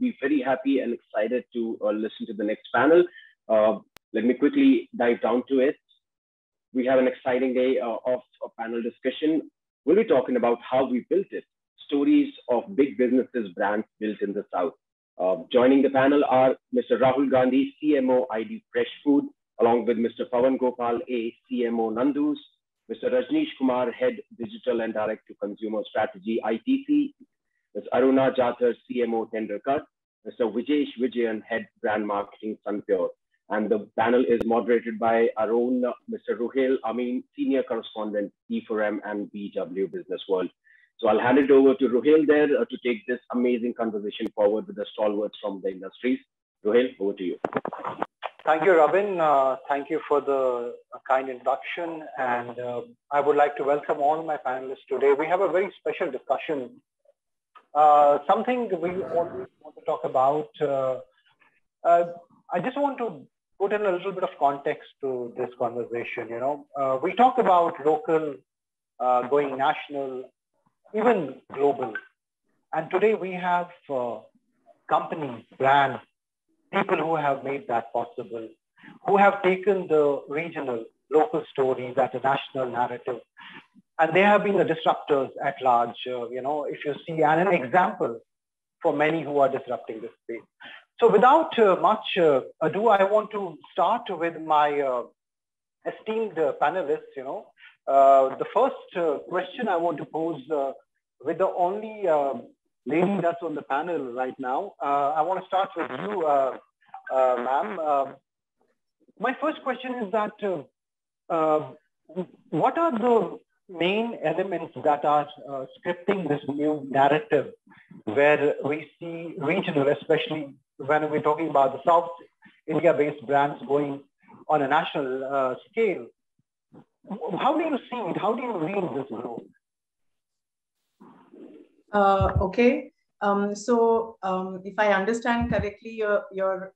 be very happy and excited to listen to the next panel. Let me quickly dive down to it. We have an exciting day of a panel discussion. We'll be talking about how we built it, stories of big businesses, brands built in the South. Joining the panel are Mr. Rahul Gandhi, CMO, ID Fresh Food, along with Mr. Pawan Gopal, CMO, Nandu's, Mr. Rajneesh Kumar, Head Digital and Direct to Consumer Strategy, ITC, Ms. Aruna Jathar, CMO, Tendercut, Mr. Vijesh Vijayan, Head Brand Marketing, Sunpure. And the panel is moderated by our own Mr. Rohail Amin, Senior Correspondent, E4M and BW Business World. So I'll hand it over to Rohail there to take this amazing conversation forward with the stalwarts from the industries. Rohail, over to you. Thank you, Robin. Thank you for the kind introduction. And I would like to welcome all my panelists today. We have a very special discussion. Something we always want to talk about. I just want to put in a little bit of context to this conversation. You know, we talk about local, going national, even global. And today we have companies, brands, people who have made that possible, who have taken the regional, local stories as a national narrative. And they have been the disruptors at large, you know, if you see, and an example for many who are disrupting this space. So without much ado, I want to start with my esteemed panelists, you know. The first question I want to pose with the only lady that's on the panel right now. I want to start with you, ma'am. My first question is that what are the main elements that are scripting this new narrative where we see regional, especially when we're talking about the South India-based brands going on a national scale? How do you see it? How do you read this role? Okay. So if I understand correctly, you're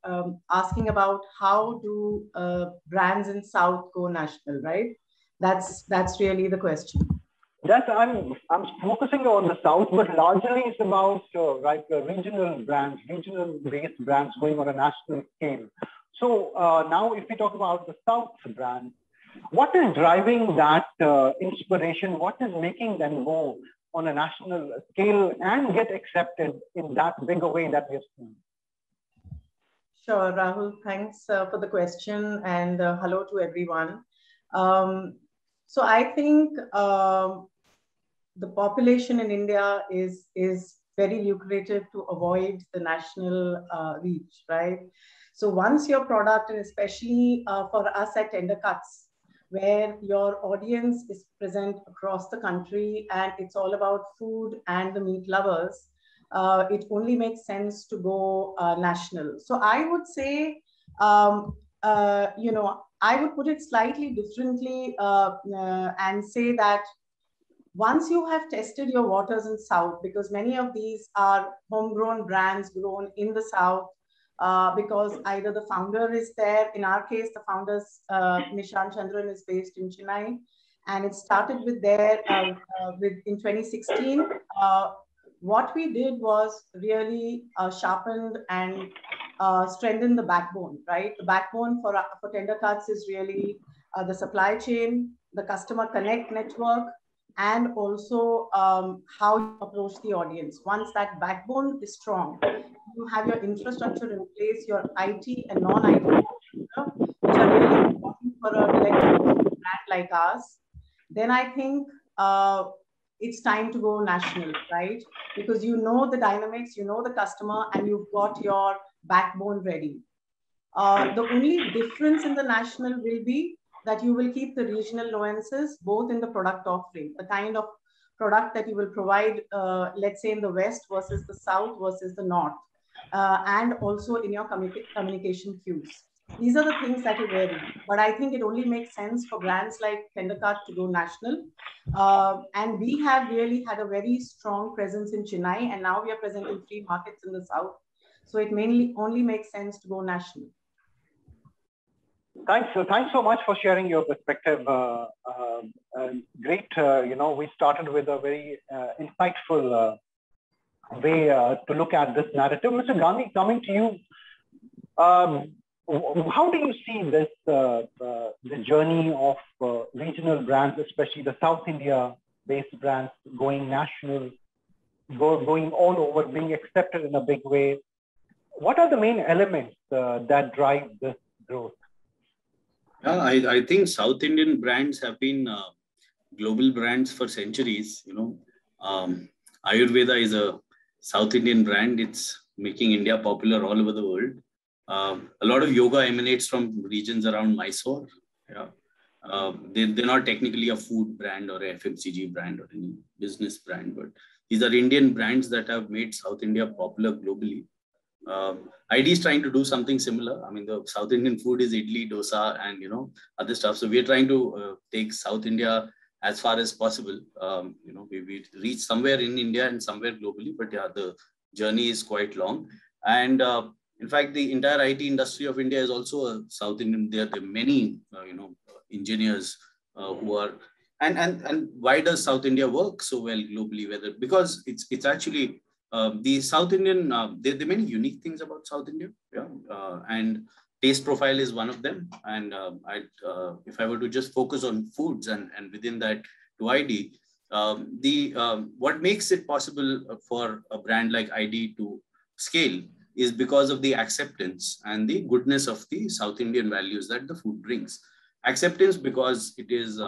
asking about how do brands in South go national, right? That's really the question. Yes, I'm focusing on the South, but largely it's about regional brands, regional-based brands going on a national scale. So now if we talk about the South brands, what is driving that inspiration? What is making them go on a national scale and get accepted in that bigger way that we have seen? Sure, Rahul, thanks for the question, and hello to everyone. So I think the population in India is very lucrative to avoid the national reach, right? So once your product, and especially for us at Tendercuts, where your audience is present across the country and it's all about food and the meat lovers, it only makes sense to go national. So I would say, you know, I would put it slightly differently and say that once you have tested your waters in South, because many of these are homegrown brands grown in the South, because either the founder is there. In our case, the founder's Nishan Chandran is based in Chennai, and it started with there in 2016. What we did was really sharpened and strengthened the backbone, right? The backbone for Tendercuts is really the supply chain, the customer connect network, and also how you approach the audience. Once that backbone is strong, you have your infrastructure in place, your IT and non-IT, which are really important for a brand like ours. Then I think it's time to go national, right? Because you know the dynamics, you know the customer, and you've got your backbone ready. The only difference in the national will be that you will keep the regional nuances both in the product offering, the kind of product that you will provide, let's say in the West versus the South versus the North, and also in your communication cues. These are the things that you vary, but I think it only makes sense for brands like Tendercut to go national. And we have really had a very strong presence in Chennai, and now we are present in 3 markets in the South. So it mainly only makes sense to go national. Thanks. So thanks so much for sharing your perspective. Great. You know, we started with a very insightful way to look at this narrative. Mr. Gandhi, coming to you, how do you see this the journey of regional brands, especially the South India-based brands, going national, going all over, being accepted in a big way? What are the main elements that drive this growth? I think South Indian brands have been global brands for centuries. You know, Ayurveda is a South Indian brand. It's making India popular all over the world. A lot of yoga emanates from regions around Mysore. Yeah. They're not technically a food brand or a FMCG brand or any business brand, but these are Indian brands that have made South India popular globally. ID is trying to do something similar. I mean, the South Indian food is idli, dosa, and, you know, other stuff. So we're trying to take South India as far as possible. You know, we reach somewhere in India and somewhere globally, but yeah, the journey is quite long. And in fact, the entire IT industry of India is also a South Indian. There are many, you know, engineers who are, and why does South India work so well globally? Whether because it's actually the South Indian. There are many unique things about South India, yeah, and taste profile is one of them. And if I were to just focus on foods and within that to ID, what makes it possible for a brand like ID to scale is because of the acceptance and the goodness of the South Indian values that the food brings. Acceptance because it is,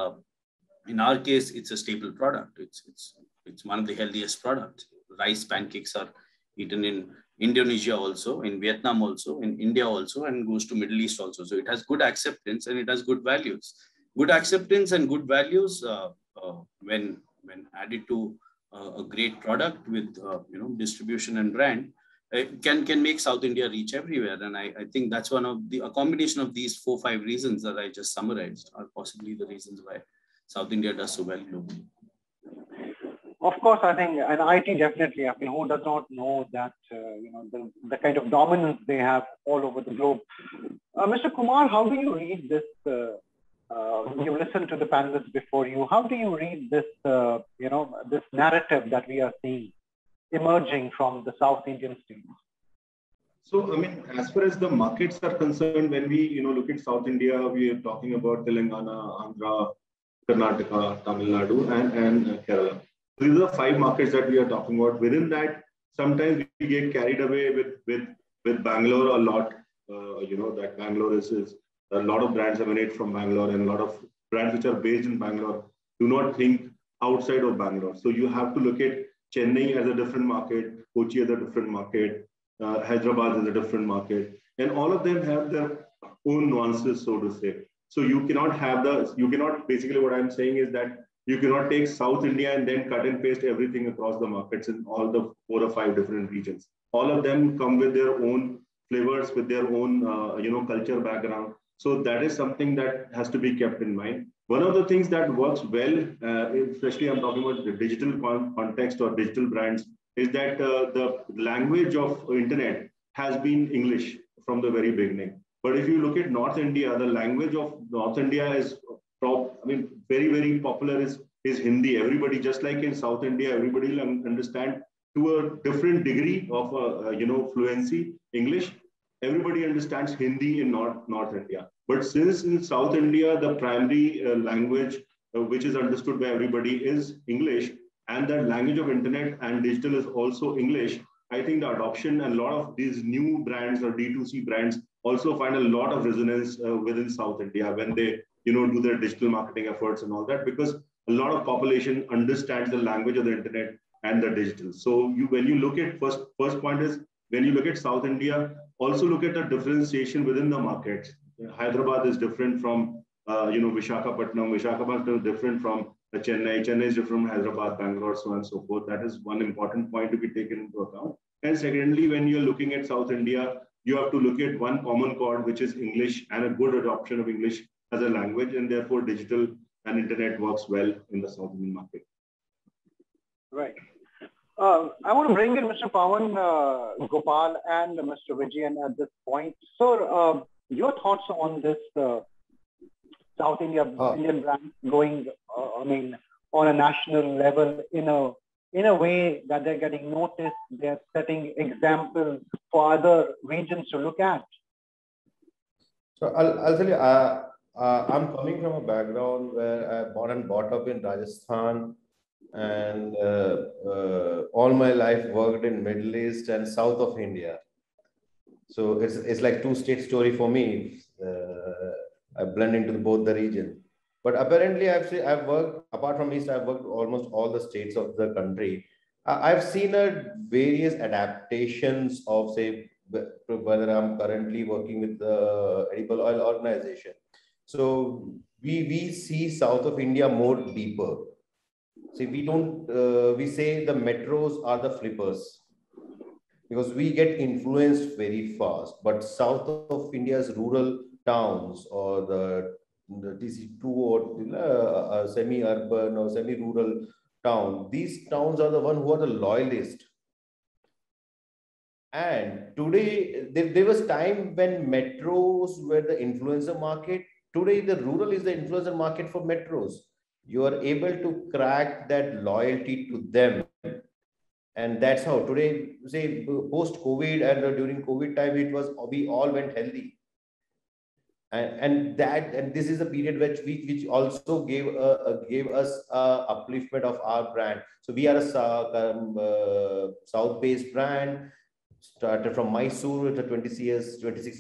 in our case, it's a staple product. It's one of the healthiest products. Rice pancakes are eaten in Indonesia also, in Vietnam also, in India also, and goes to Middle East also. So it has good acceptance and it has good values. Good acceptance and good values, when added to a great product with you know, distribution and brand, can make South India reach everywhere. And I think that's one of a combination of these 4 or 5 reasons that I just summarized are possibly the reasons why South India does so well globally. Of course, I think, and IT definitely, I mean, who does not know that, you know, the kind of dominance they have all over the globe. Mr. Kumar, how do you read this? You've listened to the panelists before you. How do you read this, you know, this narrative that we are seeing emerging from the South Indian states? So, I mean, as far as the markets are concerned, when we, you know, look at South India, we are talking about Telangana, Andhra, Karnataka, Tamil Nadu, and Kerala. These are 5 markets that we are talking about. Within that, sometimes we get carried away with Bangalore a lot. You know, that Bangalore is a lot of brands emanate from Bangalore, and a lot of brands which are based in Bangalore do not think outside of Bangalore. So you have to look at Chennai as a different market, Kochi as a different market, Hyderabad as a different market, and all of them have their own nuances, so to say. So you cannot have basically what I'm saying is that you cannot take South India and then cut and paste everything across the markets in all the 4 or 5 different regions. All of them come with their own flavors, with their own, you know, culture background. So that is something that has to be kept in mind. One of the things that works well, especially I'm talking about the digital context or digital brands, is that the language of internet has been English from the very beginning. But if you look at North India, the language of North India is very, very popular is Hindi. Everybody, just like in South India, everybody will understand to a different degree of you know, fluency English. Everybody understands Hindi in North India. But since in South India, the primary language which is understood by everybody is English, and that language of internet and digital is also English, I think the adoption and a lot of these new brands or D2C brands also find a lot of resonance within South India when they, you know, do their digital marketing efforts and all that, because a lot of population understands the language of the internet and the digital. So when you look at first point is, when you look at South India, also look at the differentiation within the market. Hyderabad is different from, you know, Visakhapatnam. Visakhapatnam is different from Chennai. Chennai is different from Hyderabad, Bangalore, so on and so forth. That is one important point to be taken into account. And secondly, when you're looking at South India, you have to look at one common chord, which is English, and a good adoption of English as a language, and therefore digital and internet works well in the South Indian market. Right. I want to bring in Mr. Pawan Gopal and Mr. Vijayan at this point. Sir, your thoughts on this South India Indian brand going, I mean, on a national level in a in a way that they're getting noticed, they're setting examples for other regions to look at. So I'll tell you, I'm coming from a background where I born and brought up in Rajasthan, and all my life worked in Middle East and south of India. So it's like two-state story for me. I blend into both the region. But apparently, I've worked, apart from East, I've worked almost all the states of the country. I've seen various adaptations of, say, whether I'm currently working with the Edible Oil Organization. So we see south of India more deeper. See, we don't, we say the metros are the flippers because we get influenced very fast. But south of India's rural towns or the TC2 or semi-urban or semi-rural town, these towns are the one who are the loyalist. And today, there was time when metros were the influencer market. Today, the rural is the influencer market for metros. You are able to crack that loyalty to them. And that's how today, say, post-COVID and during COVID time, it was, we all went healthy. And this is a period which also gave us a upliftment of our brand. So we are a South-based brand, started from Mysore with 26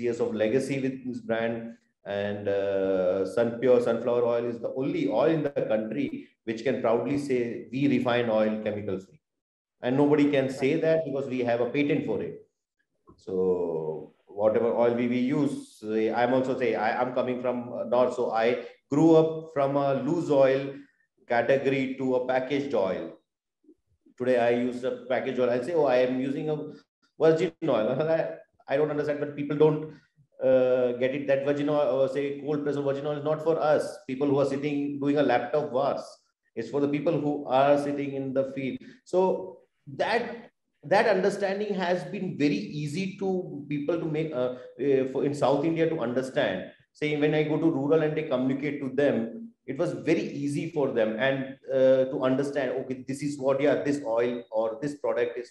years of legacy with this brand. And Sunpure sunflower oil is the only oil in the country which can proudly say we refine oil chemical free, and nobody can say that because we have a patent for it. So whatever oil we use, I'm also saying I'm coming from north, so I grew up from a loose oil category to a packaged oil. Today I use a packaged oil. I say, oh, I am using a virgin oil. I don't understand, but people don't get it that virgin oil, or say cold press virgin oil, is not for us people who are sitting doing a laptop vase. It's for the people who are sitting in the field. So that understanding has been very easy to people to make in South India to understand. Say when I go to rural and I communicate to them, it was very easy for them and to understand. Okay, this is what, yeah, this oil or this product is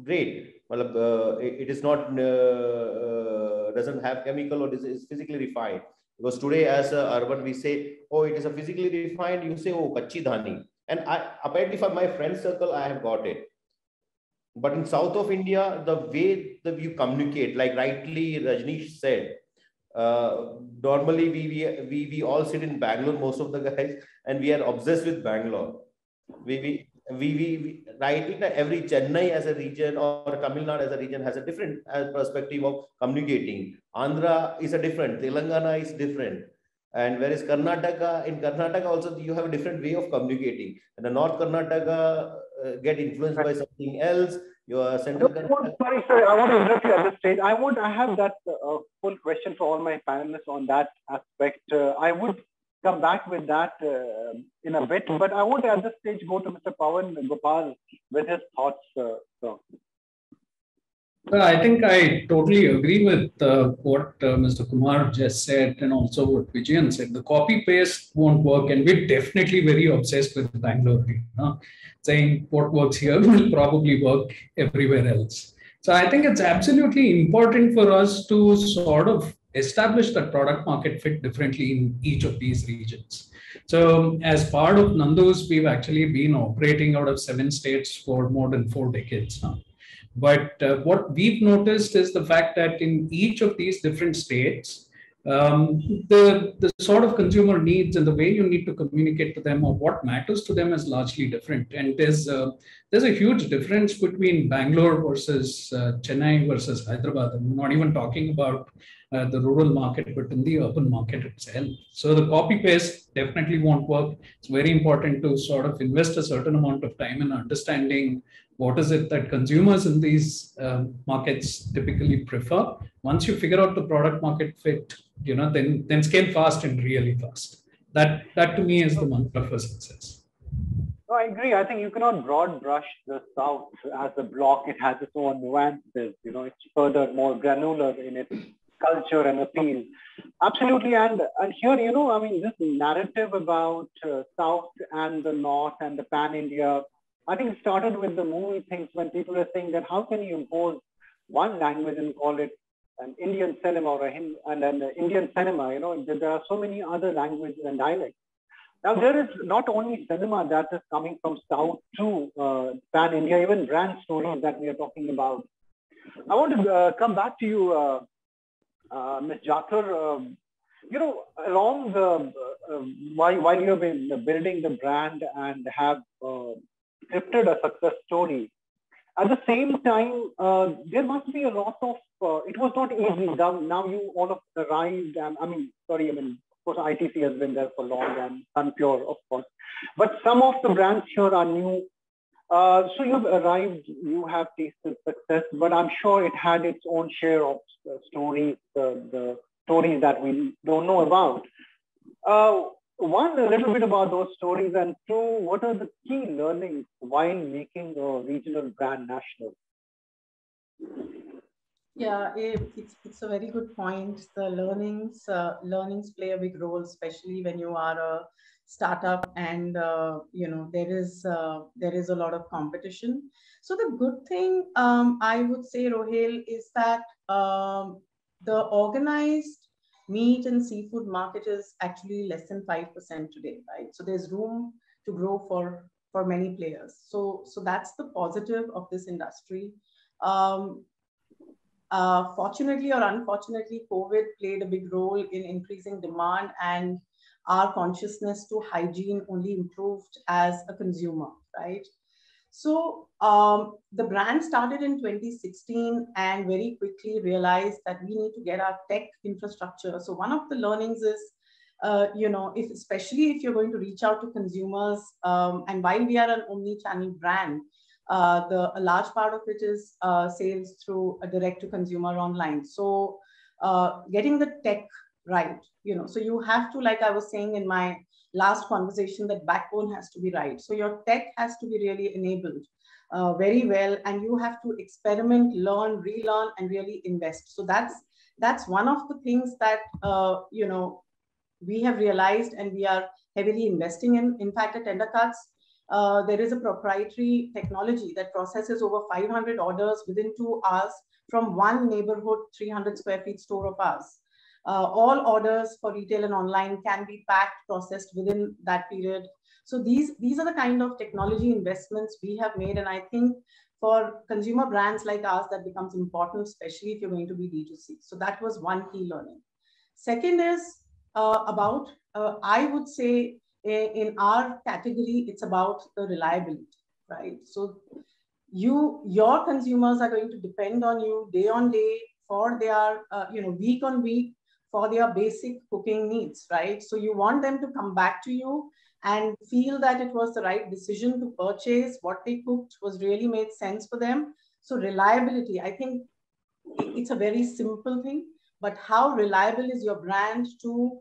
great. Well, it is not. Doesn't have chemical or is physically refined. Because today as a urban, we say, oh, it is a physically refined. You say, oh, kachi dhani. And apparently for my friend circle, I have got it. But in south of India, the way that you communicate, like rightly Rajneesh said, normally we all sit in Bangalore, most of the guys, and we are obsessed with Bangalore. We right, every Chennai as a region or Tamil Nadu as a region has a different perspective of communicating. Andhra is a different, Telangana is different. And whereas Karnataka, in Karnataka also you have a different way of communicating. And the North Karnataka get influenced by something else. Your central Karnataka... Sorry, I want to interrupt you at this stage. I have that full question for all my panelists on that aspect. I would come back with that in a bit, but I want to at this stage go to Mr. Pawan Gopal with his thoughts. Well, I think I totally agree with what Mr. Kumar just said and also what Vijayan said. The copy-paste won't work, and we're definitely very obsessed with Bangalore. You know? Saying what works here will probably work everywhere else. So I think it's absolutely important for us to sort of establish that product market fit differently in each of these regions. So as part of Nandu's, we've actually been operating out of 7 states for more than 4 decades now. But what we've noticed is the fact that in each of these different states, the sort of consumer needs and the way you need to communicate to them or what matters to them is largely different. And there's a huge difference between Bangalore versus Chennai versus Hyderabad. I'm not even talking about the rural market, but in the urban market itself. So the copy paste definitely won't work. It's very important to sort of invest a certain amount of time in understanding what is it that consumers in these markets typically prefer. Once you figure out the product market fit, you know, then scale fast and really fast. That to me is the mantra for success. No, I agree. I think you cannot broad brush the South as a block. It has its own nuances. You know, it's further more granular in its culture and appeal. Absolutely. And here, you know, I mean, this narrative about South and the North and the Pan-India I think it started with the movie things when people are saying that how can you impose one language and call it an Indian cinema or an Indian cinema, you know, there are so many other languages and dialects. Now, there is not only cinema that is coming from South to Pan-India, even brand stories that we are talking about. I want to come back to you, Ms. Jathar. You know, along the, while you have been building the brand and have scripted a success story, at the same time, there must be a lot of, it was not easy. Now you all have arrived, and of course, ITC has been there for long and Sunpure, of course. But some of the brands here are new. So you've arrived, you have tasted success, but I'm sure it had its own share of stories, the stories that we don't know about. One, a little bit about those stories, and two, what are the key learnings while making a regional brand national? Yeah, it's a very good point. The learnings play a big role, especially when you are a startup and you know, there is a lot of competition. So the good thing I would say, Rohail, is that the organized meat and seafood market is actually less than 5% today, right? So there's room to grow for many players. So that's the positive of this industry. Fortunately or unfortunately, COVID played a big role in increasing demand, and our consciousness to hygiene only improved as a consumer, right? So the brand started in 2016 and very quickly realized that we need to get our tech infrastructure. So one of the learnings is, you know, especially if you're going to reach out to consumers, and while we are an omni-channel brand, a large part of it is sales through a direct-to-consumer online. So getting the tech right, you know, so you have to, like I was saying in my last conversation, that backbone has to be right. So your tech has to be really enabled very well, and you have to experiment, learn, relearn, and really invest. So that's one of the things that, you know, we have realized and we are heavily investing in. In fact, at Tendercut, there is a proprietary technology that processes over 500 orders within 2 hours from one neighborhood, 300 square feet store of ours. All orders for retail and online can be packed, processed within that period. So these are the kind of technology investments we have made. And I think for consumer brands like ours, that becomes important, especially if you're going to be D2C. So that was one key learning. Second is about, I would say, in our category, it's about the reliability, right? So your consumers are going to depend on you day on day for their, you know, week on week for their basic cooking needs, right? So you want them to come back to you and feel that it was the right decision to purchase, what they cooked was really made sense for them. So reliability, I think it's a very simple thing, but how reliable is your brand to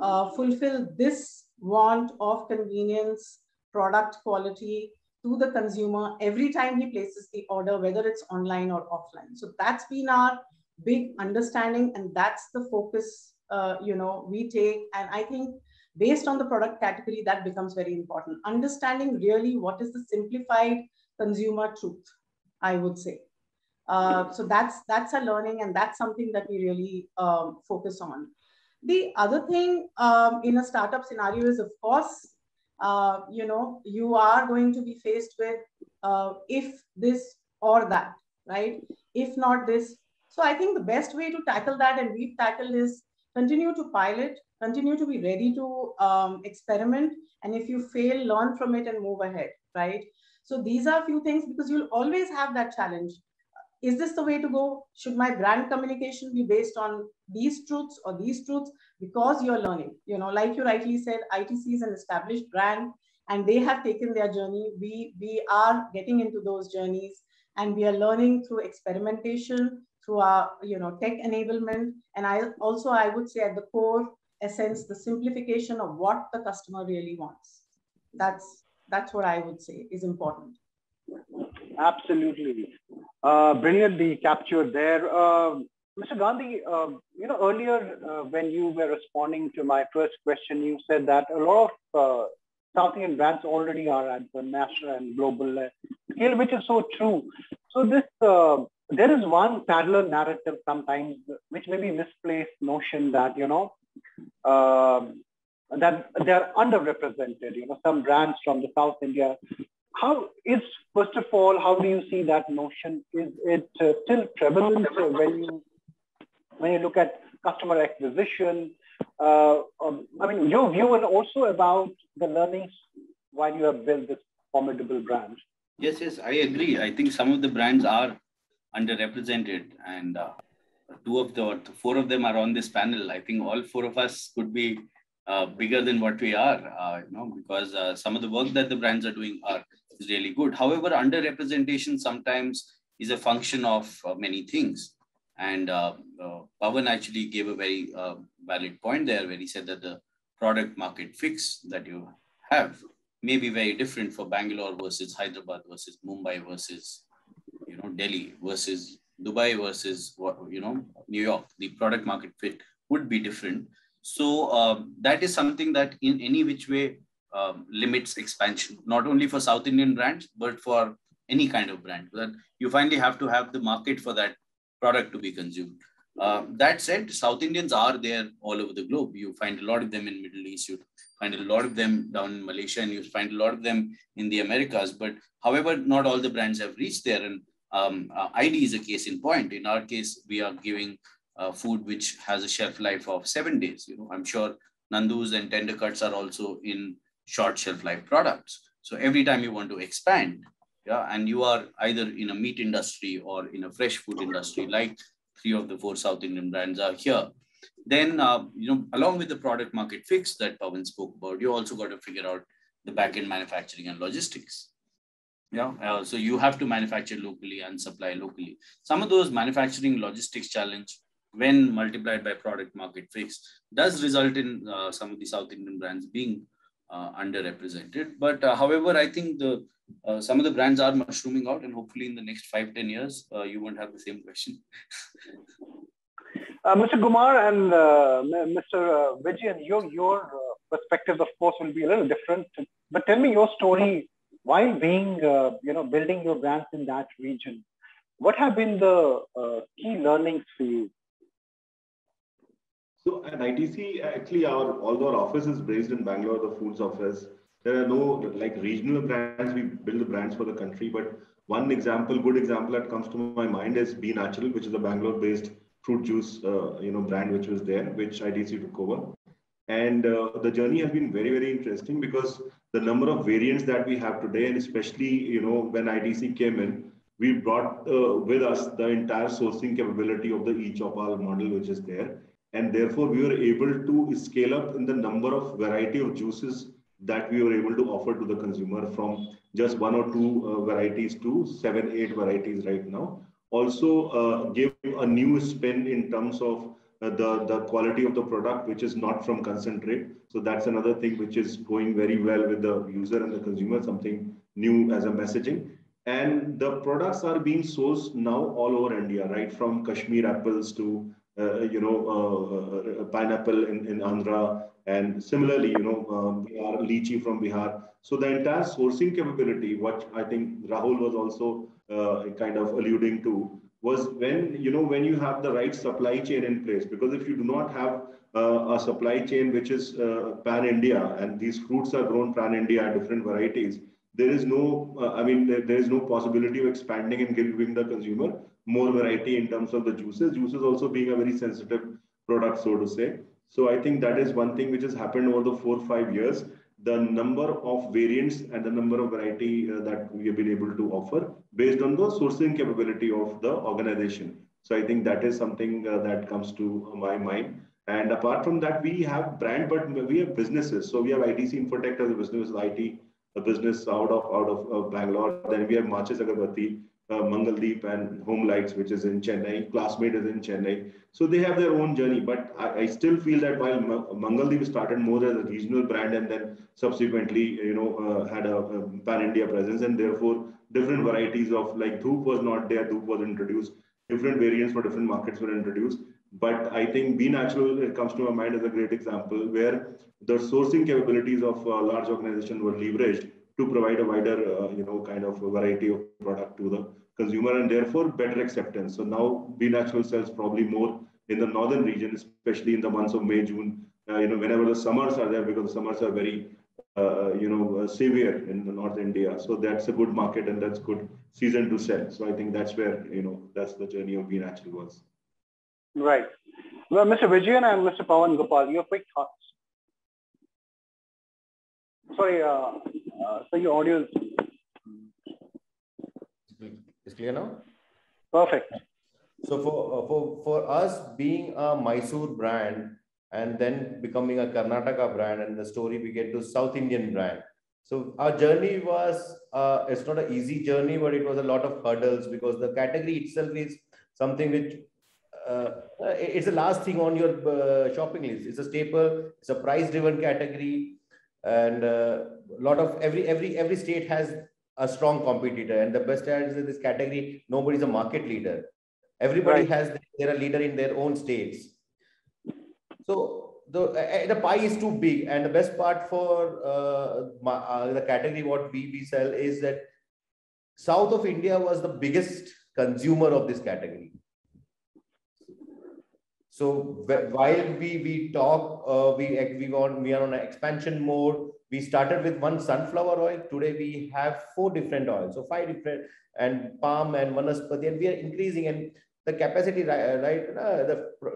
fulfill this want of convenience, product quality to the consumer every time he places the order, whether it's online or offline. So that's been our big understanding, and that's the focus, you know, we take. And I think based on the product category, that becomes very important. Understanding really what is the simplified consumer truth, I would say. So that's a learning, and that's something that we really focus on. The other thing in a startup scenario is, of course, you know, you are going to be faced with if this or that, right? If not this. So I think the best way to tackle that, and we've tackled, is continue to pilot, continue to be ready to experiment. And if you fail, learn from it and move ahead, right? So these are a few things, because you'll always have that challenge. Is this the way to go? Should my brand communication be based on these truths or these truths? Because you're learning, you know, like you rightly said, ITC is an established brand and they have taken their journey. We are getting into those journeys, and we are learning through experimentation, through our, you know, tech enablement. And I would say at the core essence, the simplification of what the customer really wants. That's what I would say is important. Absolutely. Brilliantly captured there. Mr. Gandhi, you know, earlier when you were responding to my first question, you said that a lot of South Indian brands already are at the national and global scale, which is so true. So this there is one parallel narrative sometimes, which may be misplaced notion that, you know, that they're underrepresented, you know, some brands from the South India. How is, first of all, how do you see that notion? Is it still prevalent when you look at customer acquisition? I mean, your view and also about the learnings while you have built this formidable brand. Yes, yes, I agree. I think some of the brands are underrepresented, and two of the, or four of them are on this panel. I think all four of us could be bigger than what we are, you know, because some of the work that the brands are doing are really good. However, underrepresentation sometimes is a function of many things. And Pawan actually gave a very valid point there where he said that the product market fix that you have may be very different for Bangalore versus Hyderabad versus Mumbai versus, you know, Delhi versus Dubai versus, you know, New York. The product market fit would be different. So that is something that in any which way limits expansion, not only for South Indian brands, but for any kind of brand. That you finally have to have the market for that product to be consumed. That said, South Indians are there all over the globe. You find a lot of them in Middle East, you find a lot of them down in Malaysia, and you find a lot of them in the Americas. But however, not all the brands have reached there. And ID is a case in point. In our case, we are giving food which has a shelf life of 7 days. You know, I'm sure Nandu's and Tendercuts are also in short shelf life products. So every time you want to expand, yeah, and you are either in a meat industry or in a fresh food industry, like three of the four South Indian brands are here. Then, you know, along with the product market fix that Pawan spoke about, you also got to figure out the back-end manufacturing and logistics. Yeah, so you have to manufacture locally and supply locally. Some of those manufacturing logistics challenge, when multiplied by product market fix, does result in some of the South Indian brands being underrepresented. But however, I think the some of the brands are mushrooming out, and hopefully in the next 5-10 years, you won't have the same question. Mr. Kumar and Mr. Vijayan, your perspectives, of course, will be a little different. But tell me your story while being, you know, building your brands in that region. What have been the key learnings for you? So at ITC, actually, although our office is based in Bangalore, the foods office, there are no like regional brands. We build the brands for the country. But one example, good example that comes to my mind is B Natural, which is a Bangalore-based fruit juice, you know, brand which was there, which ITC took over. And the journey has been very, very interesting because the number of variants that we have today, and especially, you know, when ITC came in, we brought with us the entire sourcing capability of the e-Chopal model, which is there. And therefore, we were able to scale up in the number of variety of juices that we were able to offer to the consumer, from just one or two varieties to 7-8 varieties right now. Also gave a new spin in terms of the quality of the product, which is not from concentrate. So that's another thing which is going very well with the user and the consumer, something new as a messaging. And the products are being sourced now all over India, right? From Kashmir apples to you know, pineapple in Andhra, and similarly, you know, Bihar, lychee from Bihar. So the entire sourcing capability, what I think Rahul was also kind of alluding to, was when, you know, when you have the right supply chain in place. Because if you do not have a supply chain which is pan-India, and these fruits are grown pan-India, different varieties, there is no, I mean, there is no possibility of expanding and giving the consumer more variety in terms of the juices. Juices also being a very sensitive product, so to say. So I think that is one thing which has happened over the 4-5 years. The number of variants and the number of variety that we have been able to offer based on the sourcing capability of the organization. So I think that is something that comes to my mind. And apart from that, we have brand, but we have businesses. So we have ITC Infotech as a business, IT, a business out of Bangalore. Then we have Marches Agarbatti, Mangaldeep, and Home Lights, which is in Chennai. Classmate is in Chennai. So they have their own journey, but I still feel that while Mangaldeep started more as a regional brand and then subsequently, you know, had a pan-India presence, and therefore different varieties of, like, Doop was not there, Doop was introduced, different variants for different markets were introduced. But I think B Natural comes to my mind as a great example where the sourcing capabilities of a large organization were leveraged to provide a wider, kind of a variety of product to the consumer and therefore better acceptance. So now B Natural sells probably more in the northern region, especially in the months of May, June, whenever the summers are there, because the summers are very, severe in the North India. So that's a good market and that's good season to sell. So I think that's where, that's the journey of B Natural was. Right. Well, Mr. Vijayan and Mr. Pawan Gopal, your quick thoughts. Sorry, so your audio is clear now? Perfect. So for us being a Mysore brand and then becoming a Karnataka brand and the story we get to South Indian brand. So our journey was, it's not an easy journey, but it was a lot of hurdles because the category itself is something which it's the last thing on your shopping list. It's a staple. It's a price-driven category, and a lot of every state has a strong competitor. And the best part is in this category, nobody's a market leader. Everybody has they're a leader in their own states. So the pie is too big, and the best part for the category what we sell is that South of India was the biggest consumer of this category. So while we talk, we are on an expansion mode. We started with one sunflower oil. Today we have 4 different oils, so 5 different, and palm and vanaspati, and we are increasing. And the capacity, right?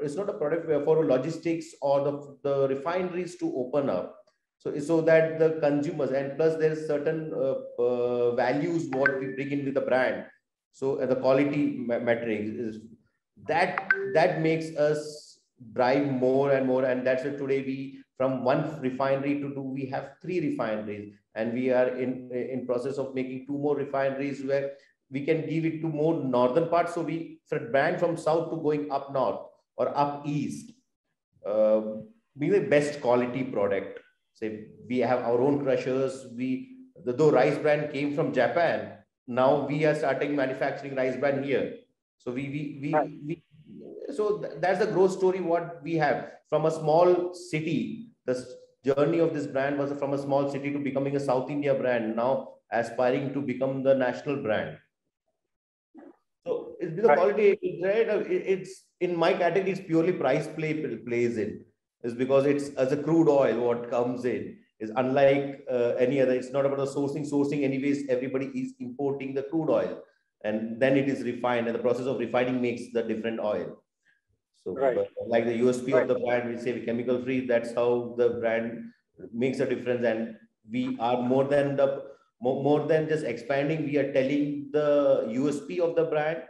It's not a product for logistics or the refineries to open up. So that the consumers, and plus there's certain values what we bring in with the brand. So the quality metrics is. That makes us drive more and more, and that's it. Today we from 1 refinery to 2, we have 3 refineries, and we are in process of making 2 more refineries where we can give it to more northern parts. So we brand from south to going up north or up east, being the best quality product. Say we have our own crushers. Though rice brand came from Japan, now we are starting manufacturing rice brand here. So that's the growth story what we have from a small city. The journey of this brand was from a small city to becoming a South India brand, now aspiring to become the national brand. So it's because quality, right? It's in my category, it's purely price plays in. It's because it's as a crude oil what comes in is unlike any other. It's not about the sourcing. Sourcing anyways, everybody is importing the crude oil. And then it is refined, and the process of refining makes the different oil. So like the USP of the brand, we say we chemical free. That's how the brand makes a difference. And we are more than just expanding. We are telling the USP of the brand,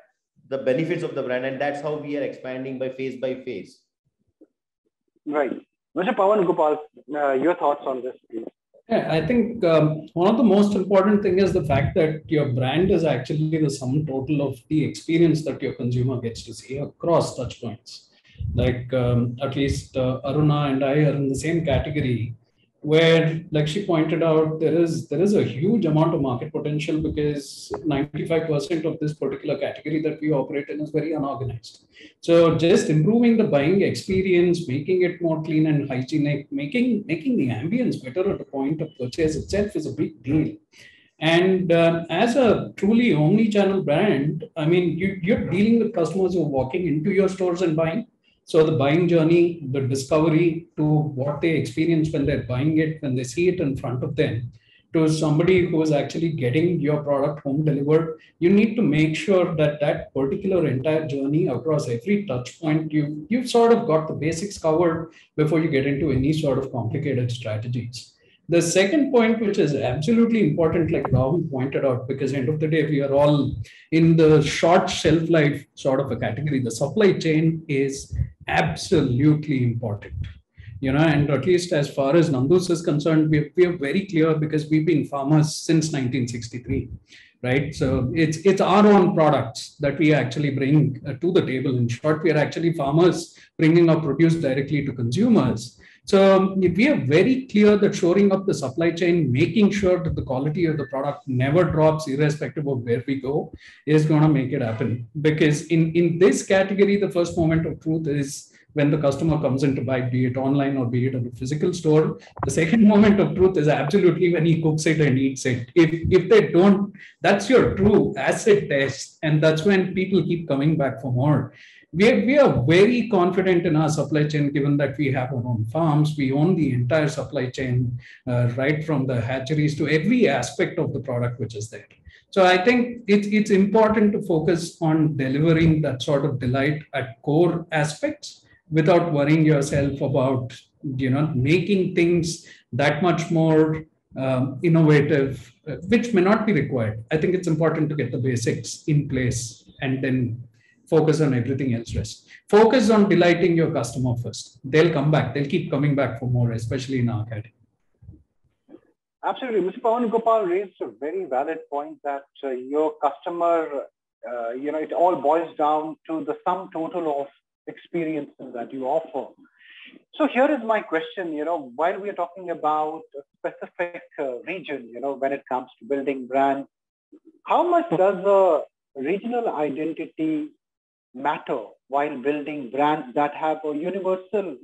the benefits of the brand. And that's how we are expanding by phase. Right. Mr. Pawan Gopal, your thoughts on this, please. Yeah, I think one of the most important thing is the fact that your brand is actually the sum total of the experience that your consumer gets to see across touch points. Like at least Aruna and I are in the same category where, like she pointed out, there is a huge amount of market potential because 95% of this particular category that we operate in is very unorganized. So just improving the buying experience, making it more clean and hygienic, making the ambience better at the point of purchase itself is a big deal. And as a truly omni-channel brand, I mean, you're dealing with customers who are walking into your stores and buying. So the buying journey, the discovery to what they experience when they're buying it, when they see it in front of them, to somebody who is actually getting your product home delivered, you need to make sure that that particular entire journey across every touch point, you've sort of got the basics covered before you get into any sort of complicated strategies. The second point, which is absolutely important, like Rahul pointed out, because end of the day, we are all in the short shelf life sort of a category. The supply chain is absolutely important, and at least as far as Nandu's is concerned, we are very clear because we've been farmers since 1963, right? So it's our own products that we actually bring to the table. In short, we are actually farmers bringing our produce directly to consumers. So we are very clear that shoring up the supply chain, making sure that the quality of the product never drops irrespective of where we go, is going to make it happen. Because in this category, the first moment of truth is when the customer comes in to buy, be it online or be it at a physical store. The second moment of truth is absolutely when he cooks it and eats it. If they don't, that's your true acid test. And that's when people keep coming back for more. We are very confident in our supply chain, given that we have our own farms. We own the entire supply chain, right from the hatcheries to every aspect of the product which is there. So I think it's important to focus on delivering that sort of delight at core aspects, without worrying yourself about, making things that much more innovative, which may not be required. I think it's important to get the basics in place and then focus on everything else rest. Focus on delighting your customer first. They'll come back. They'll keep coming back for more, especially in our category. Absolutely. Mr. Pawan Gopal raised a very valid point that your customer, it all boils down to the sum total of experiences that you offer. So here is my question, while we are talking about a specific region, when it comes to building brand, how much does a regional identity matter while building brands that have a universal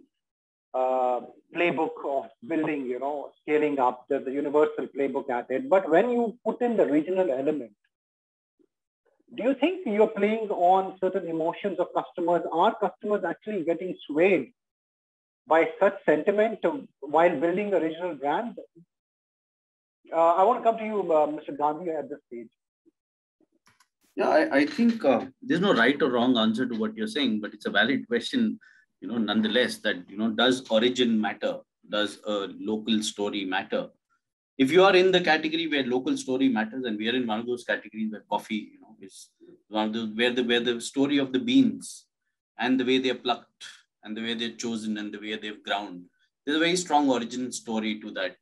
playbook of building, scaling up? There's a universal playbook at it. But when you put in the regional element, do you think you're playing on certain emotions of customers? Are customers actually getting swayed by such sentiment while building a regional brand? I want to come to you, Mr. Gandhi, at this stage. Yeah, I think there's no right or wrong answer to what you're saying, but it's a valid question, nonetheless, that, does origin matter? Does a local story matter? If you are in the category where local story matters, and we are in one of those categories where coffee, is one of those where the story of the beans and the way they are plucked and the way they're chosen and the way they've ground, there's a very strong origin story to that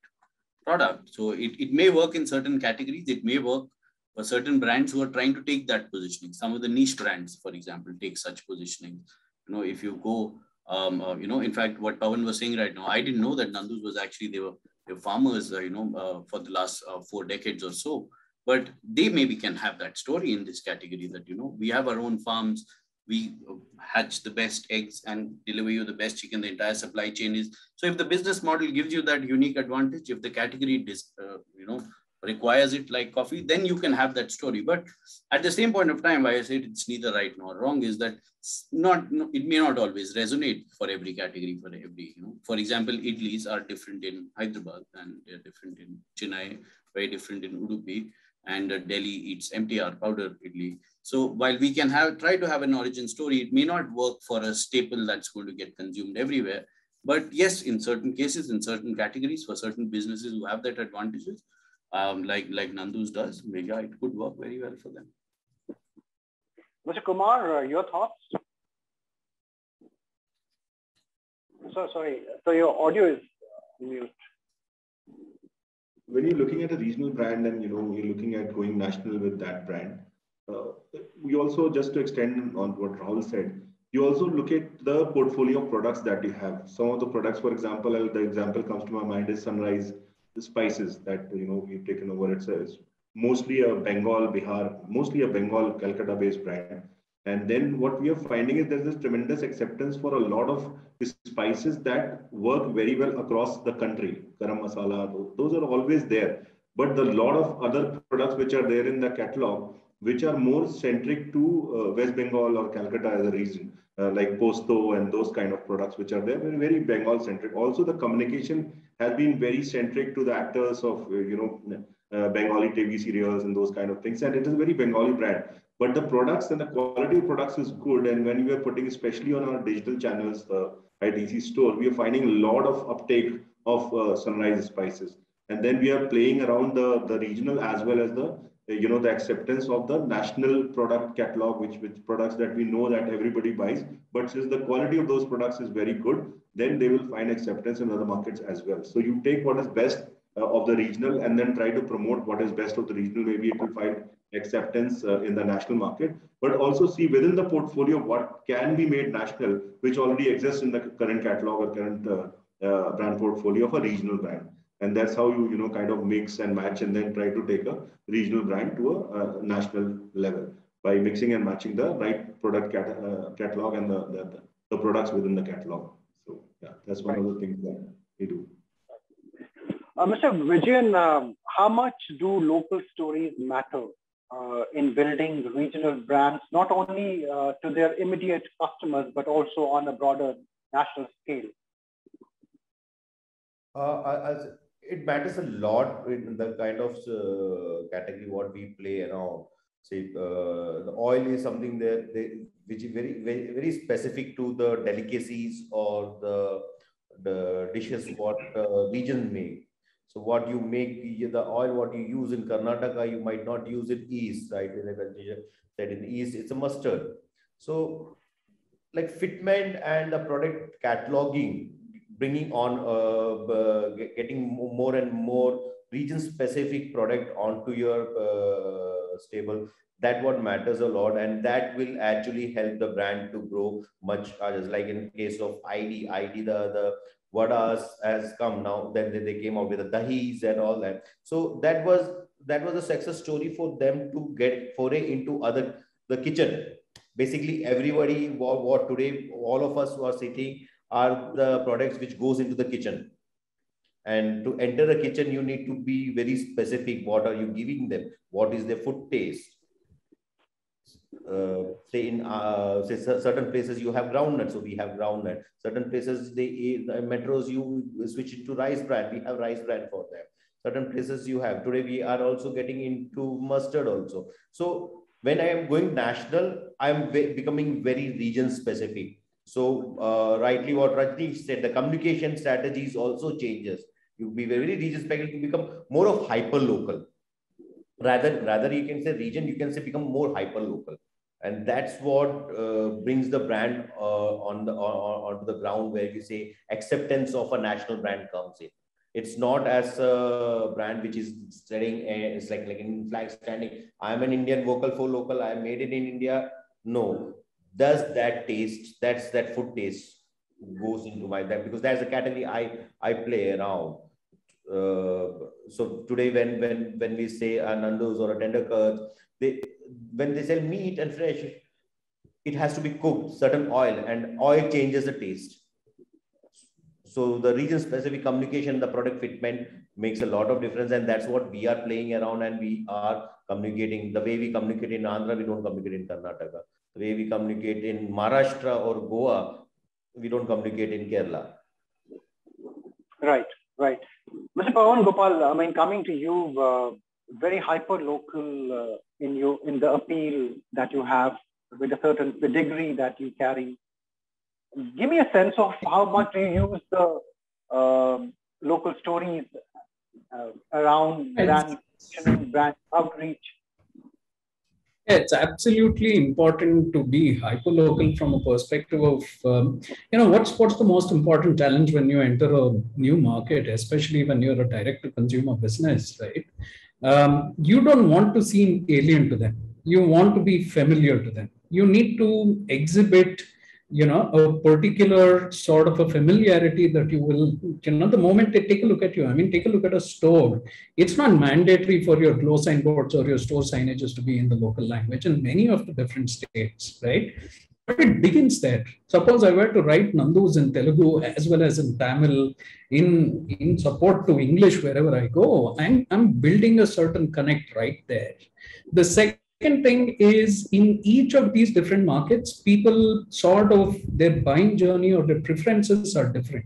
product. So it may work in certain categories. It may work for certain brands who are trying to take that positioning. Some of the niche brands, for example, take such positioning. If you go, in fact, what Pawan was saying right now, I didn't know that Nandu's was actually, they were farmers, for the last 4 decades or so. But they maybe can have that story in this category that, we have our own farms, we hatch the best eggs and deliver you the best chicken, the entire supply chain is. So if the business model gives you that unique advantage, if the category, requires it like coffee, then you can have that story. But at the same point of time, why I said it's neither right nor wrong is that it may not always resonate for every category, for every, For example, idlis are different in Hyderabad and they're different in Chennai, very different in Udupi, and Delhi eats MTR, powder idli. So while we can try to have an origin story, it may not work for a staple that's going to get consumed everywhere. But yes, in certain cases, in certain categories, for certain businesses who have that advantages, like Nandu's does, maybe it could work very well for them. Mr. Kumar, your thoughts? So, sorry, so your audio is mute. When you're looking at a regional brand and you're looking at going national with that brand, we also, just to extend on what Rahul said, you also look at the portfolio of products that you have. Some of the products, for example, the example comes to my mind is Sunrise. The spices that we've taken over, it's mostly a Bengal, Calcutta based brand. And then what we are finding is there's this tremendous acceptance for a lot of spices that work very well across the country. Garam masala, those are always there. But the lot of other products which are there in the catalog, which are more centric to West Bengal or Calcutta as a region, like posto and those kind of products which are there, very Bengal centric. Also, the communication has been very centric to the actors of Bengali TV serials and those kind of things, and it is a very Bengali brand. But the products and the quality of products is good. And when we are putting, especially on our digital channels, the ITC store, we are finding a lot of uptake of Sunrise spices. And then we are playing around the regional as well as the the acceptance of the national product catalog, which products that we know that everybody buys, but since the quality of those products is very good, then they will find acceptance in other markets as well. So you take what is best of the regional and then try to promote what is best of the regional. Maybe it will find acceptance in the national market, but also see within the portfolio what can be made national, which already exists in the current catalog or current brand portfolio of a regional brand. And that's how you, kind of mix and match and then try to take a regional brand to a national level by mixing and matching the right product catalog and the products within the catalog. So yeah, that's one of the things that we do. Mr. Vijayan, how much do local stories matter in building regional brands, not only to their immediate customers, but also on a broader national scale? It matters a lot in the kind of category what we play and all. See, the oil is something that which is very, very, very specific to the delicacies or the dishes what region make. So what you make, the oil what you use in Karnataka, you might not use it East, right? That in East it's a mustard. So like fitment and the product cataloging, bringing on, getting more and more region-specific product onto your stable. That what matters a lot, and that will actually help the brand to grow much. Just like in case of ID, the vadas has come now. Then they came out with the dahis and all that. So that was a success story for them to get foray into the kitchen. Basically, everybody what today all of us who are sitting are the products which goes into the kitchen. And to enter a kitchen, you need to be very specific. What are you giving them? What is their food taste? Say in certain places you have groundnut, so we have groundnut. Certain places they eat, the metros you switch into rice bran. We have rice bran for them. Certain places you have. Today we are also getting into mustard also. So when I am going national, I am becoming very region specific. So rightly what Rajneesh said, the communication strategies also changes. You'll be very region-specific, you become more of hyper-local. Rather you can say region, you can say become more hyper-local. And that's what brings the brand onto the ground where you say acceptance of a national brand comes in. It's not as a brand which is setting, it's like an flag standing. I'm an Indian, vocal for local, I made it in India. No. Does that taste, that food taste goes into my that, because that's a category I play around. So today when we say a Nandu's or a Tendercut, when they sell meat and fresh, it has to be cooked certain oil, and oil changes the taste. So the region specific communication, the product fitment makes a lot of difference, and that's what we are playing around, and we are communicating the way we communicate in Andhra, we don't communicate in Karnataka. The way we communicate in Maharashtra or Goa, we don't communicate in Kerala. Right, right. Mr. Pawan Gopal, I mean, coming to you, very hyper-local in the appeal that you have with a certain pedigree that you carry. Give me a sense of how much you use the local stories around brand outreach. It's absolutely important to be hyperlocal from a perspective of, what's the most important challenge when you enter a new market, especially when you're a direct-to-consumer business, right? You don't want to seem alien to them. You want to be familiar to them. You need to exhibit, a particular sort of a familiarity that you will, the moment they take a look at you. I mean, take a look at a store. It's not mandatory for your glow signboards or your store signages to be in the local language in many of the different states, right? But it begins there. Suppose I were to write Nandu's in Telugu as well as in Tamil, in support to English wherever I go, I'm building a certain connect right there. The second thing is, in each of these different markets, people sort of their buying journey or their preferences are different.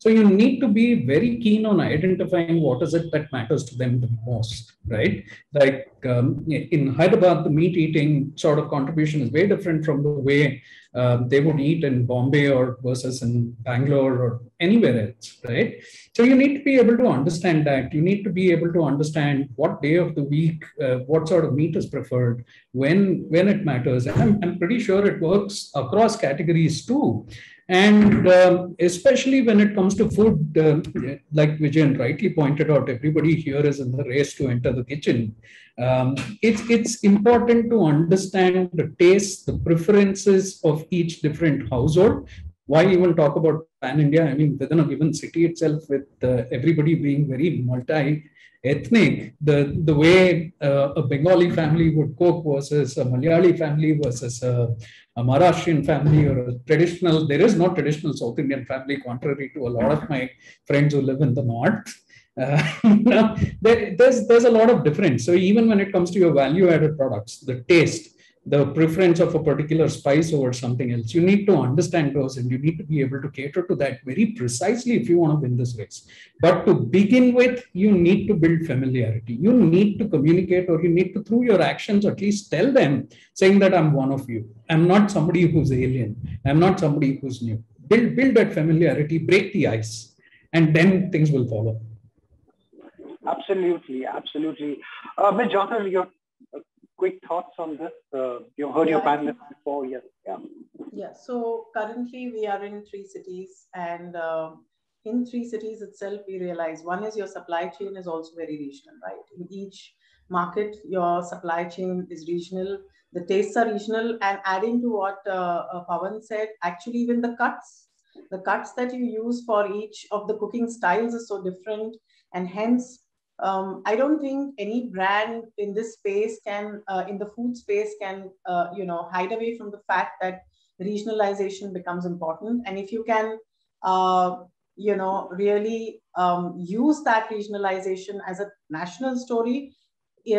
So you need to be very keen on identifying what is it that matters to them the most, right? Like in Hyderabad, the meat eating sort of contribution is very different from the way they would eat in Bombay or versus in Bangalore or anywhere else, right? So you need to be able to understand that. You need to be able to understand what day of the week, what sort of meat is preferred, when it matters. And I'm pretty sure it works across categories too. And especially when it comes to food, like Vijayan rightly pointed out, everybody here is in the race to enter the kitchen. It's important to understand the tastes, the preferences of each different household, why even talk about pan-India? I mean, within a given city itself, with everybody being very multi-ethnic, the way a Bengali family would cook versus a Malayali family versus a Maharashtrian family or a traditional, there is no traditional South Indian family, contrary to a lot of my friends who live in the north. There's a lot of difference. So even when it comes to your value-added products, the taste, the preference of a particular spice over something else, you need to understand those and you need to be able to cater to that very precisely if you want to win this race. But to begin with, you need to build familiarity. You need to communicate, or you need to, through your actions, at least tell them, saying that I'm one of you. I'm not somebody who's alien. I'm not somebody who's new. Build that familiarity, break the ice, and then things will follow. Absolutely, absolutely. Ms. Jathar, your quick thoughts on this? You heard your panelists before, yes. Yeah. Yeah, so currently we are in 3 cities, and in 3 cities itself, we realize one is your supply chain is also very regional, right? In each market, your supply chain is regional, the tastes are regional, and adding to what Pawan said, actually even the cuts that you use for each of the cooking styles is so different, and hence, I don't think any brand in this space can, in the food space can, you know, hide away from the fact that regionalization becomes important. And if you can, you know, really use that regionalization as a national story, you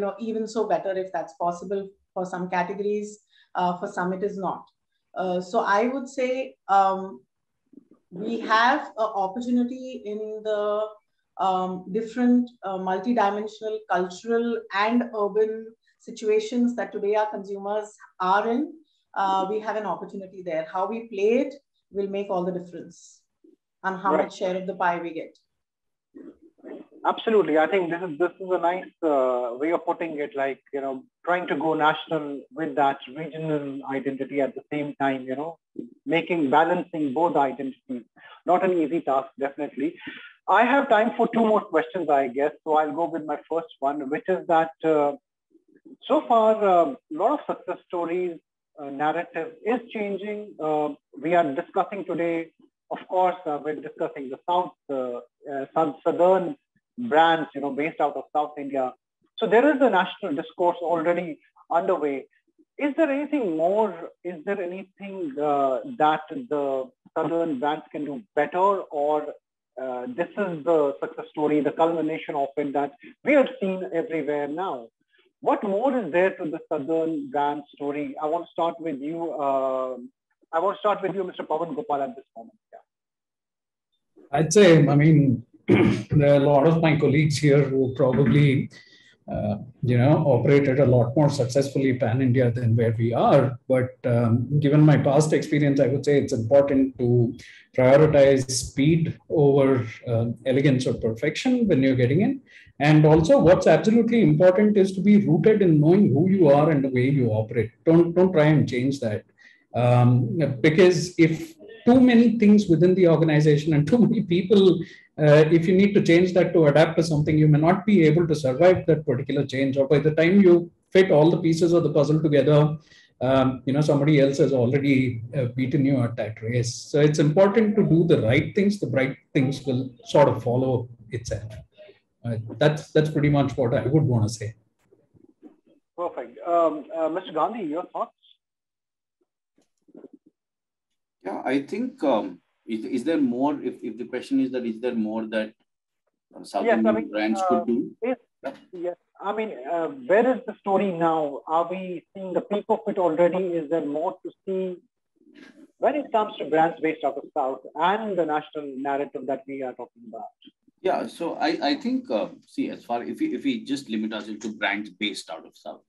know, even so better if that's possible. For some categories, for some it is not. So I would say we have an opportunity in the different multidimensional cultural and urban situations that today our consumers are in. We have an opportunity there. How we play it will make all the difference on how much share of the pie we get. Absolutely. I think this is a nice way of putting it, like, you know, trying to go national with that regional identity at the same time, you know, balancing both identities. Not an easy task, definitely. I have time for 2 more questions, I guess. So I'll go with my first one, which is that so far, a lot of success stories, narrative is changing. We are discussing today, of course, we're discussing the southern brands, you know, based out of South India. So there is a national discourse already underway. Is there anything more? Is there anything that the southern brands can do better, or this is the success story, the culmination of it that we have seen everywhere now? What more is there to the southern brand story? I want to start with you. Mr. Pawan Gopal, at this moment. Yeah. I'd say, I mean, there are a lot of my colleagues here who probably, you know, operated a lot more successfully pan-India than where we are. But given my past experience, I would say it's important to prioritize speed over elegance or perfection when you're getting in. And also what's absolutely important is to be rooted in knowing who you are and the way you operate. Don't try and change that. Because if too many things within the organization and too many people, if you need to change that to adapt to something, you may not be able to survive that particular change. Or by the time you fit all the pieces of the puzzle together, you know, somebody else has already beaten you at that race. So it's important to do the right things. The right things will sort of follow itself. That's pretty much what I would want to say. Perfect. Mr. Gandhi, your thoughts? Yeah, I think... Is there more, if the question is that, is there more that Southern brands could do? Yes, I mean, where is the story now? Are we seeing the peak of it already? Is there more to see when it comes to brands based out of South and the national narrative that we are talking about? Yeah, so I think, see, as far if we just limit ourselves to brands based out of South,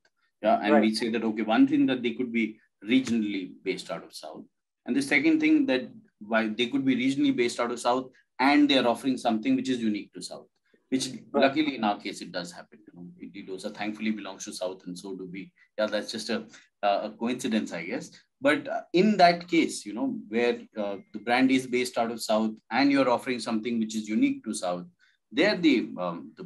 yeah, and we say that, okay, one thing that they could be regionally based out of South. And the second thing that why they could be regionally based out of South and they are offering something which is unique to South, which luckily in our case, it does happen. You know, Dosa thankfully belongs to South and so do we. Yeah, that's just a coincidence, I guess. But in that case, you know, where the brand is based out of South and you're offering something which is unique to South, there the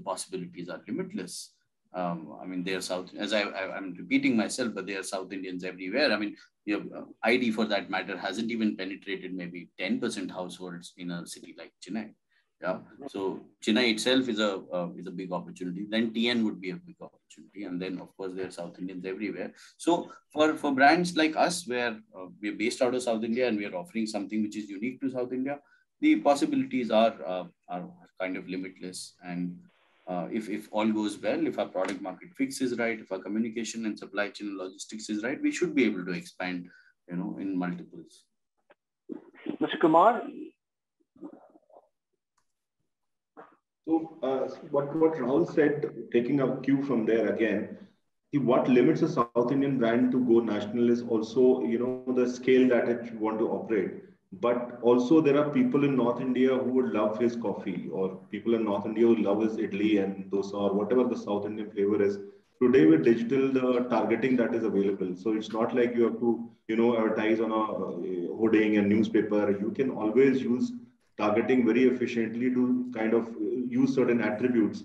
possibilities are limitless. I mean, they are South, as I'm repeating myself, but they are South Indians everywhere. I mean, you have, ID for that matter hasn't even penetrated maybe 10% households in a city like Chennai. Yeah. So Chennai itself is a big opportunity. Then TN would be a big opportunity. And then of course there are South Indians everywhere. So for brands like us, where we're based out of South India and we are offering something which is unique to South India, the possibilities are kind of limitless. And if all goes well, if our product market fix is right, if our communication and supply chain and logistics is right, we should be able to expand, you know, in multiples. Mr. Kumar. So what Rahul said, taking a cue from there again, what limits a South Indian brand to go national is also, you know, the scale that it want to operate. But also there are people in North India who would love his coffee, or people in North India who love his idli and dosa or whatever the South Indian flavor is. Today with digital, the targeting that is available. So it's not like you have to, you know, advertise on a hoarding and newspaper. You can always use targeting very efficiently to kind of use certain attributes.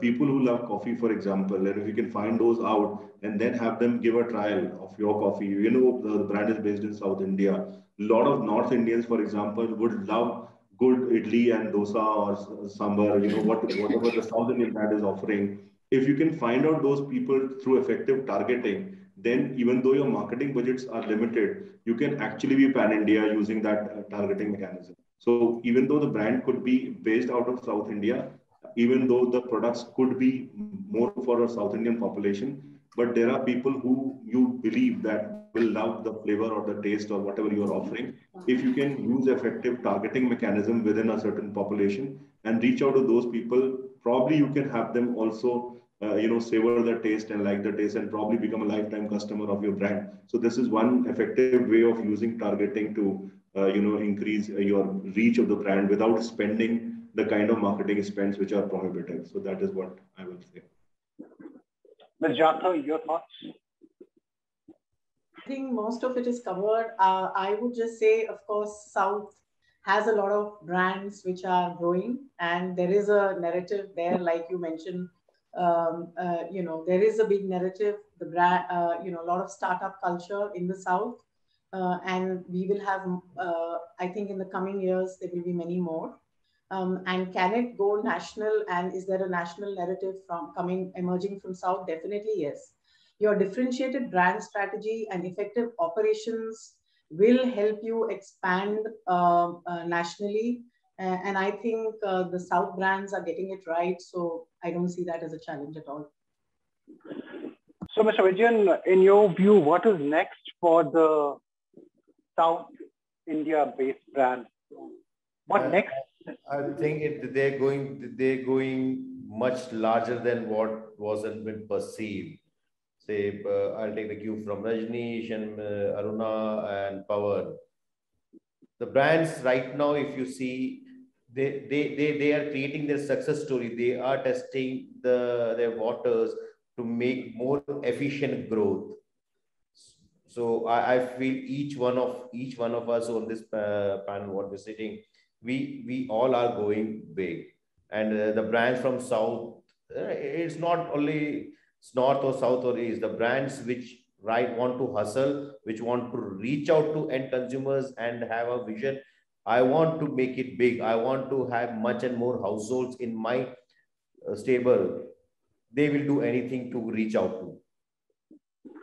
People who love coffee, for example, and if you can find those out and then have them give a trial of your coffee, you know, the brand is based in South India. A lot of North Indians, for example, would love good idli and dosa or sambar, you know, whatever the South Indian brand is offering. If you can find out those people through effective targeting, then even though your marketing budgets are limited, you can actually be pan-India using that targeting mechanism. So even though the brand could be based out of South India, even though the products could be more for a South Indian population, but there are people who you believe that will love the flavor or the taste or whatever you're offering. If you can use effective targeting mechanism within a certain population and reach out to those people, probably you can have them also, you know, savor the taste and like the taste and probably become a lifetime customer of your brand. So this is one effective way of using targeting to, you know, increase your reach of the brand without spending the kind of marketing spends which are prohibitive. So that is what I will say. Ms. Jathar, your thoughts? I think most of it is covered. I would just say, of course, South has a lot of brands which are growing, and there is a narrative there, like you mentioned, you know, there is a big narrative, the brand, you know, a lot of startup culture in the South, and we will have, I think in the coming years, there will be many more. And can it go national, and is there a national narrative from emerging from South? Definitely, yes. Your differentiated brand strategy and effective operations will help you expand nationally. And I think the South brands are getting it right. So I don't see that as a challenge at all. So Mr. Vijayan, in your view, what is next for the South India-based brand? What next? I think they're going much larger than what wasn't been perceived. Say, I'll take the cue from Rajneesh and Aruna and Pawan. The brands right now, if you see, they are creating their success story. They are testing their waters to make more efficient growth. So I feel each one of us on this panel, what we're sitting, we all are going big, and the brands from South, it's not only North or South or East, the brands which want to hustle, which want to reach out to end consumers and have a vision. I want to make it big. I want to have much and more households in my stable. They will do anything to reach out to.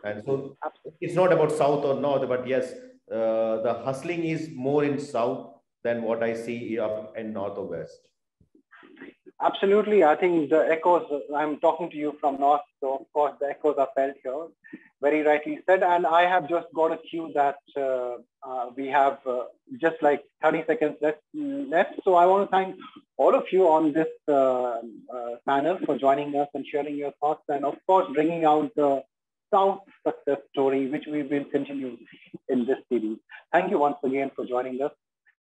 And so it's not about South or North, but yes, the hustling is more in South than what I see up in North or West. Absolutely. I think the echoes, I'm talking to you from North, so of course the echoes are felt here. Very rightly said. And I have just got a cue that we have just like 30 seconds left. So I want to thank all of you on this panel for joining us and sharing your thoughts, and of course bringing out the South success story, which we will continue in this series. Thank you once again for joining us.